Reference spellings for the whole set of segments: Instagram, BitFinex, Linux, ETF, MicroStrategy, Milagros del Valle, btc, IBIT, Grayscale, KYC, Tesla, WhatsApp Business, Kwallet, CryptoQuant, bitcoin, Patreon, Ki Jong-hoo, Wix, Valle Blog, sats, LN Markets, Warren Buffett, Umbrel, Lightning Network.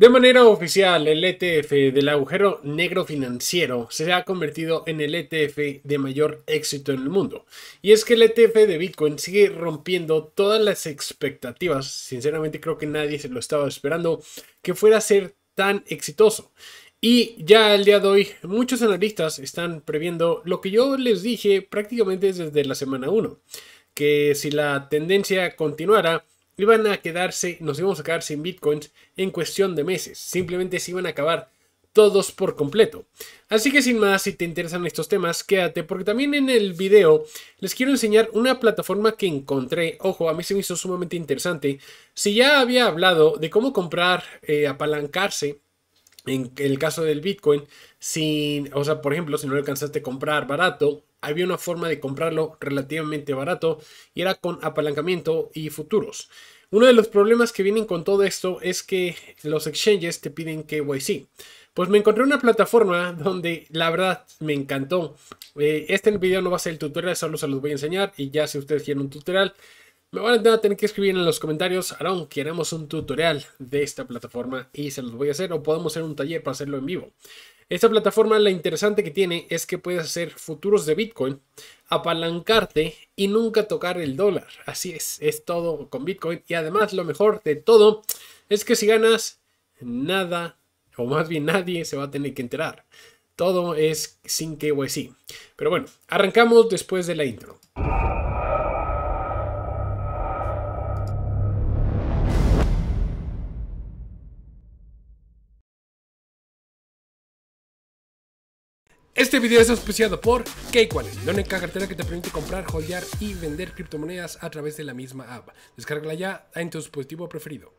De manera oficial, el ETF del agujero negro financiero se ha convertido en el ETF de mayor éxito en el mundo. Y es que el ETF de Bitcoin sigue rompiendo todas las expectativas. Sinceramente, creo que nadie se lo estaba esperando que fuera a ser tan exitoso. Y ya al día de hoy, muchos analistas están previendo lo que yo les dije prácticamente desde la semana 1. Que si la tendencia continuara, nos íbamos a quedar sin bitcoins en cuestión de meses. Simplemente se iban a acabar todos por completo. Así que sin más, si te interesan estos temas, quédate, porque también en el video les quiero enseñar una plataforma que encontré. Ojo, a mí se me hizo sumamente interesante. Si ya había hablado de cómo comprar, apalancarse en el caso del bitcoin, por ejemplo, si no lo alcanzaste a comprar barato, había una forma de comprarlo relativamente barato y era con apalancamiento y futuros. Uno de los problemas que vienen con todo esto es que los exchanges te piden KYC. Pues me encontré una plataforma donde la verdad me encantó. Este video no va a ser el tutorial, solo se los voy a enseñar, y ya si ustedes quieren un tutorial me van a tener que escribir en los comentarios: Aarón, queremos un tutorial de esta plataforma, y se los voy a hacer, o podemos hacer un taller para hacerlo en vivo. Esta plataforma, lo interesante que tiene es que puedes hacer futuros de Bitcoin, apalancarte y nunca tocar el dólar. Así es todo con Bitcoin. Y además, lo mejor de todo es que si ganas, nada, o más bien nadie se va a tener que enterar. Todo es sin KYC. Pero bueno, arrancamos después de la intro. Este video es auspiciado por Kwallet, la única cartera que te permite comprar, holdear y vender criptomonedas a través de la misma app. Descárgala ya en tu dispositivo preferido.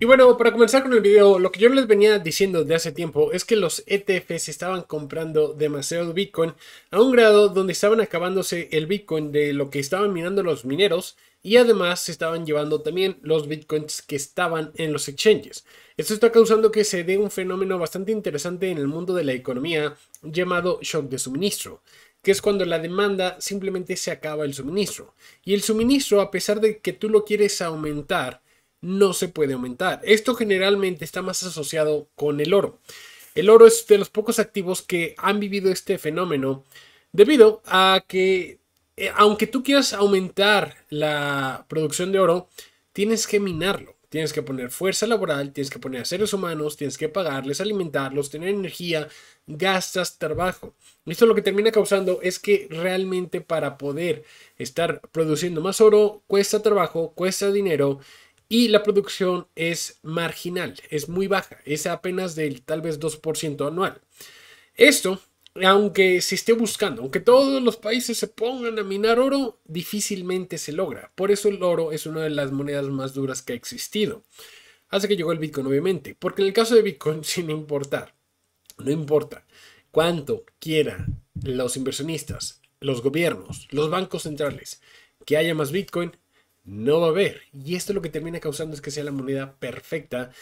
Y bueno, para comenzar con el video, lo que yo les venía diciendo de hace tiempo es que los ETFs estaban comprando demasiado Bitcoin a un grado donde estaban acabándose el Bitcoin de lo que estaban minando los mineros, y además se estaban llevando también los Bitcoins que estaban en los exchanges. Esto está causando que se dé un fenómeno bastante interesante en el mundo de la economía llamado shock de suministro, que es cuando la demanda simplemente se acaba el suministro. Y el suministro, a pesar de que tú lo quieres aumentar, no se puede aumentar. Esto generalmente está más asociado con el oro. El oro es de los pocos activos que han vivido este fenómeno debido a que, aunque tú quieras aumentar la producción de oro, tienes que minarlo. Tienes que poner fuerza laboral, tienes que poner a seres humanos, tienes que pagarles, alimentarlos, tener energía, gastas trabajo. Esto lo que termina causando es que realmente para poder estar produciendo más oro cuesta trabajo, cuesta dinero, y la producción es marginal, es muy baja, es apenas del tal vez 2% anual. Esto, aunque se esté buscando, aunque todos los países se pongan a minar oro, difícilmente se logra. Por eso el oro es una de las monedas más duras que ha existido. Hasta que llegó el Bitcoin, obviamente. Porque en el caso de Bitcoin, sin importar, no importa cuánto quieran los inversionistas, los gobiernos, los bancos centrales, que haya más Bitcoin, no va a haber. Y esto lo que termina causando es que sea la moneda perfecta.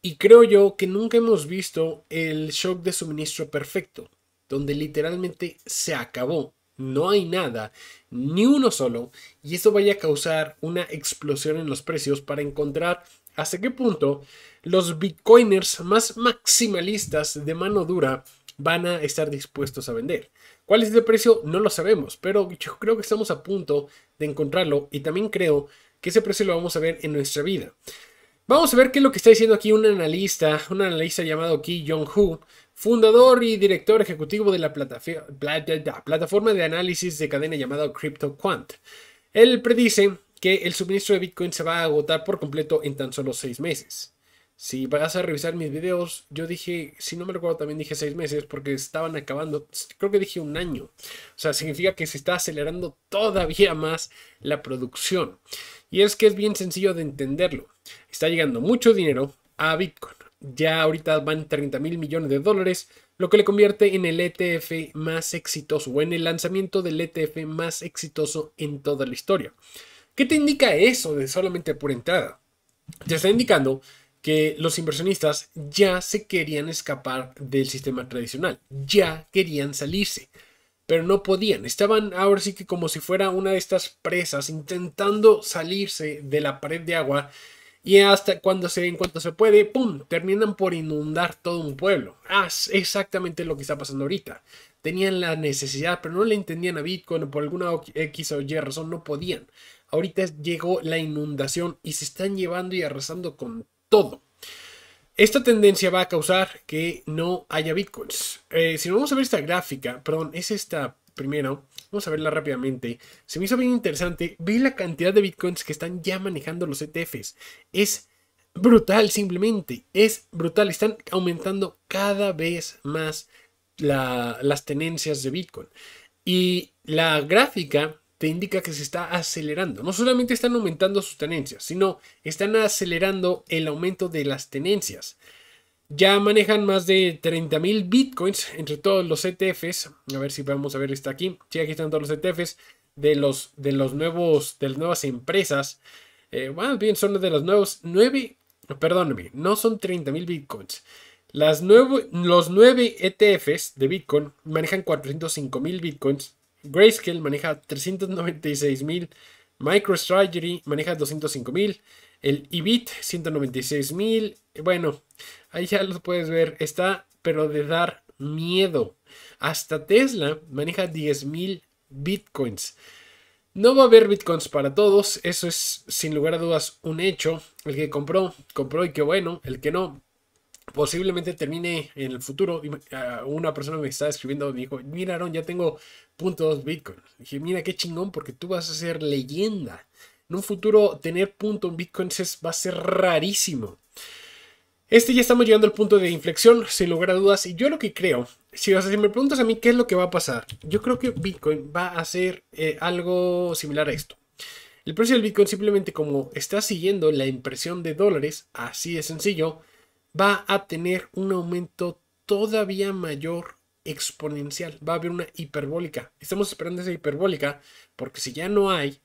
Y creo yo que nunca hemos visto el shock de suministro perfecto, donde literalmente se acabó, no hay nada, ni uno solo, y esto vaya a causar una explosión en los precios para encontrar hasta qué punto los bitcoiners más maximalistas de mano dura van a estar dispuestos a vender. ¿Cuál es el precio? No lo sabemos, pero yo creo que estamos a punto de encontrarlo, y también creo que ese precio lo vamos a ver en nuestra vida. Vamos a ver qué es lo que está diciendo aquí un analista llamado Ki Jong-hoo, fundador y director ejecutivo de la plataforma de análisis de cadena llamada CryptoQuant. Él predice que el suministro de Bitcoin se va a agotar por completo en tan solo 6 meses. Si vas a revisar mis videos, yo dije, si no me recuerdo, también dije 6 meses porque estaban acabando, creo que dije un año. O sea, significa que se está acelerando todavía más la producción. Y es que es bien sencillo de entenderlo. Está llegando mucho dinero a Bitcoin. Ya ahorita van $30.000 millones, lo que le convierte en el ETF más exitoso, o en el lanzamiento del ETF más exitoso en toda la historia. ¿Qué te indica eso de solamente por entrada? Te está indicando que los inversionistas ya se querían escapar del sistema tradicional, ya querían salirse, pero no podían. Estaban ahora sí que como si fuera una de estas presas intentando salirse de la pared de agua, y hasta en cuanto se puede, ¡pum!, terminan por inundar todo un pueblo. Ah, es exactamente lo que está pasando ahorita. Tenían la necesidad, pero no le entendían a Bitcoin, o por alguna X o Y razón no podían. Ahorita llegó la inundación y se están llevando y arrasando con todo. Esta tendencia va a causar que no haya bitcoins. Si vamos a ver esta gráfica, perdón, es esta primero, vamos a verla rápidamente. Se me hizo bien interesante. Ve la cantidad de bitcoins que están ya manejando los ETFs. Es brutal, simplemente. Es brutal. Están aumentando cada vez más las tenencias de Bitcoin. Y la gráfica te indica que se está acelerando. No solamente están aumentando sus tenencias, sino están acelerando el aumento de las tenencias. Ya manejan más de 30.000 bitcoins entre todos los ETFs. A ver si vamos a ver esta aquí. Sí, aquí están todos los ETFs de las nuevas empresas. Más bien son de los nuevos 9. Perdóname, no son 30.000 bitcoins. Los 9 ETFs de Bitcoin manejan 405.000 bitcoins. Grayscale maneja 396.000, MicroStrategy maneja 205.000, el IBIT 196.000. Bueno, ahí ya los puedes ver, está pero de dar miedo. Hasta Tesla maneja 10.000 bitcoins. No va a haber bitcoins para todos, eso es sin lugar a dudas un hecho. El que compró, compró y qué bueno, el que no, posiblemente termine en el futuro. Una persona me estaba escribiendo, me dijo, mira Aaron, ya tengo 0.2 Bitcoin. Dije, mira qué chingón, porque tú vas a ser leyenda. En un futuro tener 0.1 Bitcoin va a ser rarísimo. Ya estamos llegando al punto de inflexión, sin lugar a dudas. Y yo lo que creo, si me preguntas a mí qué es lo que va a pasar, yo creo que Bitcoin va a ser algo similar a esto. El precio del Bitcoin simplemente, como está siguiendo la impresión de dólares, así de sencillo, va a tener un aumento todavía mayor exponencial. Va a haber una hiperbólica. Estamos esperando esa hiperbólica porque si ya no hay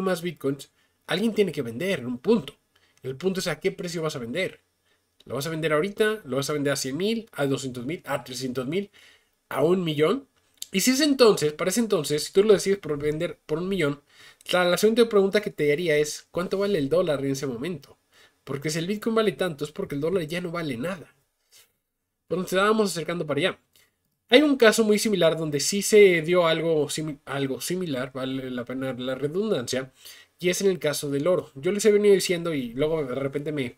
más bitcoins, alguien tiene que vender en un punto. El punto es a qué precio vas a vender. ¿Lo vas a vender ahorita? ¿Lo vas a vender a 100.000? ¿A 200.000? ¿A 300.000? ¿A 1.000.000? Y si es entonces, para ese entonces, si tú lo decides por vender por 1.000.000, la siguiente pregunta que te haría es, ¿cuánto vale el dólar en ese momento? Porque si el Bitcoin vale tanto es porque el dólar ya no vale nada. Pero nos estábamos acercando para allá. Hay un caso muy similar donde sí se dio algo similar, vale la pena la redundancia, y es en el caso del oro. Yo les he venido diciendo y luego de repente me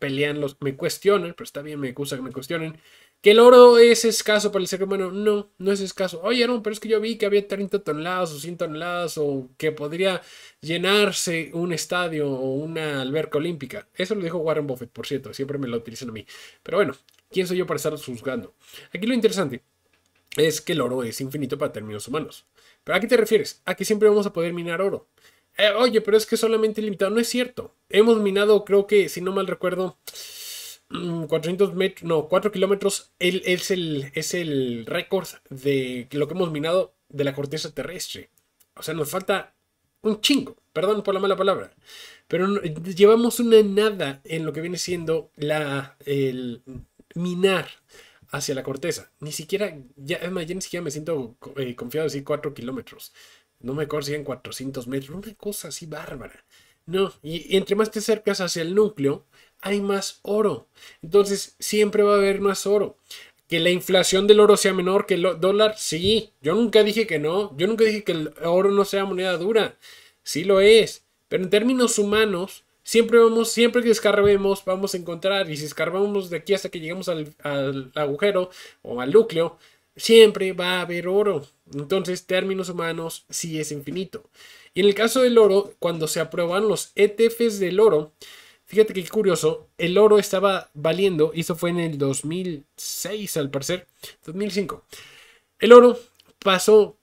cuestionan, pero está bien, me gusta que me cuestionen, que el oro es escaso para el ser humano. No, no es escaso. Oye, no, pero es que yo vi que había 30 toneladas o 100 toneladas o que podría llenarse un estadio o una alberca olímpica. Eso lo dijo Warren Buffett, por cierto. Siempre me lo utilizan a mí. Pero bueno, ¿quién soy yo para estar juzgando? Aquí lo interesante es que el oro es infinito para términos humanos. ¿Pero a qué te refieres? A que siempre vamos a poder minar oro. Oye, pero es que solamente limitado. No es cierto. Hemos minado, creo que, si no mal recuerdo, 4 kilómetros es el récord de lo que hemos minado de la corteza terrestre. O sea, nos falta un chingo, perdón por la mala palabra, pero no, llevamos una nada en lo que viene siendo el minar hacia la corteza. Ni siquiera, ya ni siquiera me siento confiado de decir 4 kilómetros. No me acuerdo si eran 400 metros, una cosa así bárbara. No, y entre más te acercas hacia el núcleo, hay más oro. Entonces siempre va a haber más oro. Que la inflación del oro sea menor que el dólar, sí. Yo nunca dije que no. Yo nunca dije que el oro no sea moneda dura. Sí lo es. Pero en términos humanos, siempre que escarbemos, vamos a encontrar. Y si escarbamos de aquí hasta que llegamos al agujero o al núcleo, siempre va a haber oro. Entonces, términos humanos sí es infinito. Y en el caso del oro, cuando se aprueban los ETFs del oro, fíjate que curioso, el oro estaba valiendo, y eso fue en el 2006 al parecer, 2005. El oro pasó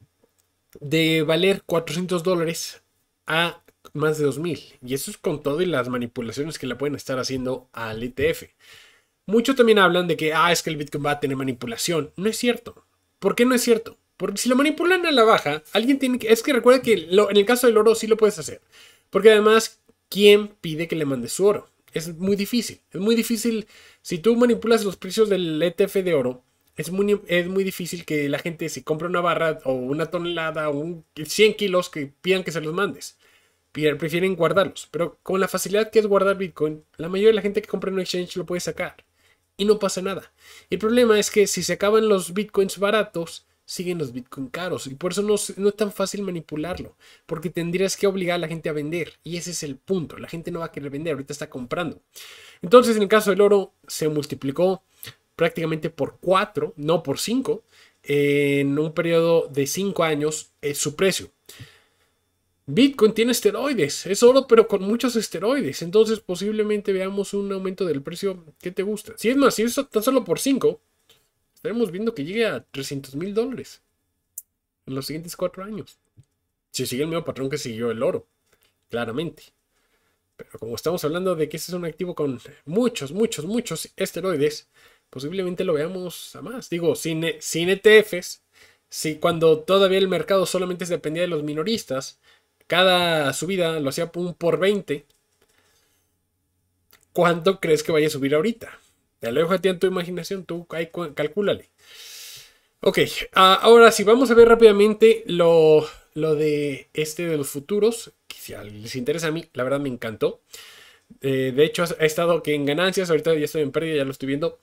de valer $400 a más de 2.000. Y eso es con todo y las manipulaciones que le pueden estar haciendo al ETF. Muchos también hablan de que, es que el Bitcoin va a tener manipulación. No es cierto. ¿Por qué no es cierto? Porque si lo manipulan a la baja, alguien tiene que... Es que recuerda que en el caso del oro sí lo puedes hacer. Porque además, ¿quién pide que le mande su oro? Es muy difícil. Es muy difícil. Si tú manipulas los precios del ETF de oro, es muy difícil que la gente, si compra una barra o una tonelada o 100 kilos, que pidan que se los mandes. prefieren guardarlos. Pero con la facilidad que es guardar Bitcoin, la mayoría de la gente que compra en un exchange lo puede sacar y no pasa nada. El problema es que si se acaban los Bitcoins baratos, siguen los Bitcoins caros, y por eso no es tan fácil manipularlo, porque tendrías que obligar a la gente a vender, y ese es el punto. La gente no va a querer vender, ahorita está comprando. Entonces, en el caso del oro, se multiplicó prácticamente por 4, no por 5, en un periodo de 5 años su precio. Bitcoin tiene esteroides, es oro pero con muchos esteroides, entonces posiblemente veamos un aumento del precio que te gusta. Si es más, si eso tan solo por 5, estaremos viendo que llegue a $300,000 en los siguientes 4 años. Si sigue el mismo patrón que siguió el oro, claramente. Pero como estamos hablando de que este es un activo con muchos, muchos, muchos esteroides, posiblemente lo veamos a más. Digo, sin ETFs, si cuando todavía el mercado solamente dependía de los minoristas, cada subida lo hacía un por 20. ¿Cuánto crees que vaya a subir ahorita? Te lo dejo a ti en tu imaginación, tú ahí calcúlale. Ok, ahora sí, vamos a ver rápidamente lo de este de los futuros, que si les interesa a mí, la verdad me encantó. De hecho, he estado que en ganancias, ahorita ya estoy en pérdida, ya lo estoy viendo.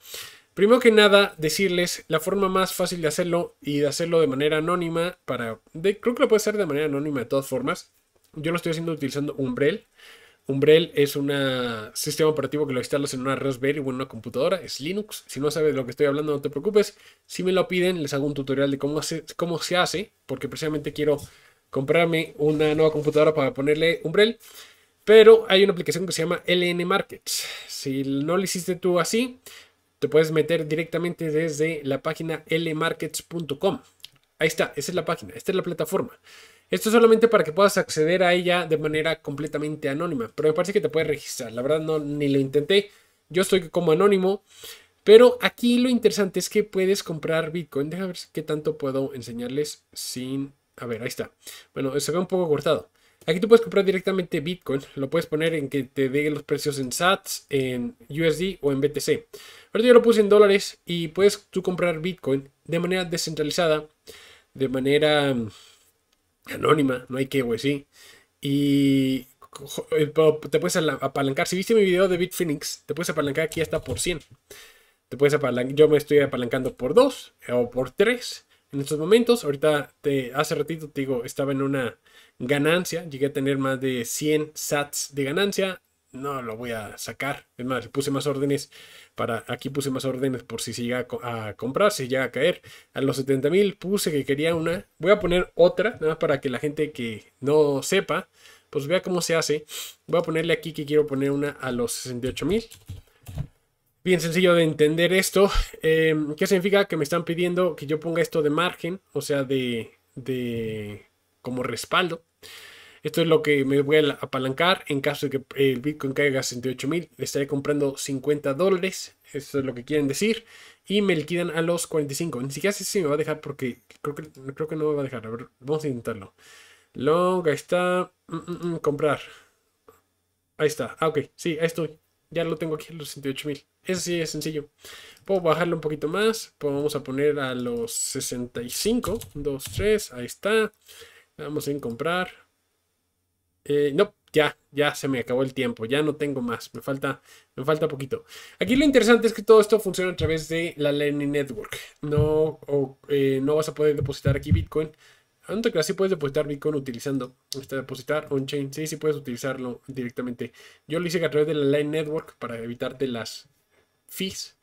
Primero que nada, decirles la forma más fácil de hacerlo y de hacerlo de manera anónima. Creo que lo puedes hacer de manera anónima de todas formas. Yo lo estoy haciendo utilizando Umbrel. Umbrel es un sistema operativo que lo instalas en una Raspberry o en una computadora. Es Linux. Si no sabes de lo que estoy hablando, no te preocupes. Si me lo piden, les hago un tutorial de cómo se hace, porque precisamente quiero comprarme una nueva computadora para ponerle Umbrel. Pero hay una aplicación que se llama LN Markets. Si no lo hiciste tú así, te puedes meter directamente desde la página lmarkets.com. Ahí está, esa es la página, esta es la plataforma. Esto es solamente para que puedas acceder a ella de manera completamente anónima. Pero me parece que te puedes registrar. La verdad no, ni lo intenté. Yo estoy como anónimo. Pero aquí lo interesante es que puedes comprar Bitcoin. Déjame ver qué tanto puedo enseñarles sin... A ver, ahí está. Bueno, se ve un poco cortado. Aquí tú puedes comprar directamente Bitcoin. Lo puedes poner en que te dé los precios en SATS, en USD o en BTC. Ahorita yo lo puse en dólares y puedes tú comprar Bitcoin de manera descentralizada, de manera anónima, no hay KYC. Y te puedes apalancar. Si viste mi video de BitFinex, te puedes apalancar aquí hasta por 100. Te puedes apalancar. Yo me estoy apalancando por 2 o por 3 en estos momentos. Ahorita, hace ratito, te digo, estaba en una ganancia, llegué a tener más de 100 sats de ganancia. No lo voy a sacar, es más, puse más órdenes para, aquí puse más órdenes por si se llega a comprar, si llega a caer a los 70,000, puse que quería una, voy a poner otra, nada más para que la gente que no sepa, pues vea cómo se hace. Voy a ponerle aquí que quiero poner una a los 68,000, bien sencillo de entender esto. ¿Qué significa? Que me están pidiendo que yo ponga esto de margen, o sea, de como respaldo. Esto es lo que me voy a apalancar en caso de que el Bitcoin caiga a 68,000. Le estaré comprando $50. Esto es lo que quieren decir. Y me liquidan a los 45. Ni siquiera sé si me va a dejar porque creo que no me va a dejar. A ver, vamos a intentarlo. Long, ahí está. Comprar. Ahí está. Ah, ok. Sí, ahí estoy. Ya lo tengo aquí a los 68,000. Eso sí es sencillo. Puedo bajarlo un poquito más. Pues vamos a poner a los 65. 2, 3. Ahí está. Vamos en comprar. No, ya se me acabó el tiempo, ya no tengo más, me falta poquito. Aquí lo interesante es que todo esto funciona a través de la Lightning Network. No vas a poder depositar aquí Bitcoin, tanto que así puedes depositar Bitcoin utilizando este depositar on-chain. Sí, sí puedes utilizarlo directamente. Yo lo hice a través de la Lightning Network para evitarte las fees.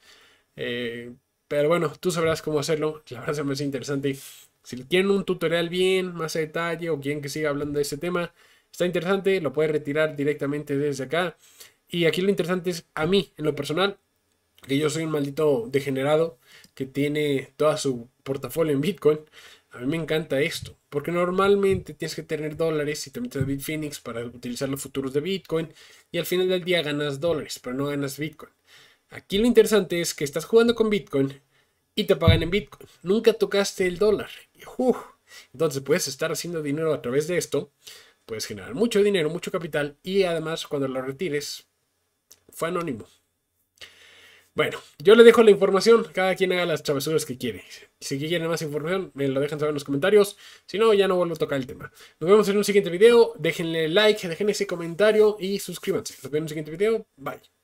Pero bueno, tú sabrás cómo hacerlo, la verdad se me hace interesante. Si quieren un tutorial bien, más a detalle, o quieren que siga hablando de ese tema, está interesante, lo puedes retirar directamente desde acá. Y aquí lo interesante es a mí, en lo personal, que yo soy un maldito degenerado que tiene toda su portafolio en Bitcoin. A mí me encanta esto, porque normalmente tienes que tener dólares y te metes a Bitfinex para utilizar los futuros de Bitcoin. Y al final del día ganas dólares, pero no ganas Bitcoin. Aquí lo interesante es que estás jugando con Bitcoin y te pagan en Bitcoin. Nunca tocaste el dólar. Entonces puedes estar haciendo dinero a través de esto. Puedes generar mucho dinero, mucho capital, y además cuando lo retires, fue anónimo. Bueno, yo le dejo la información, cada quien haga las travesuras que quiere. Si quieren más información, me lo dejan saber en los comentarios. Si no, ya no vuelvo a tocar el tema. Nos vemos en un siguiente video. Déjenle like, dejen ese comentario y suscríbanse. Nos vemos en un siguiente video. Bye.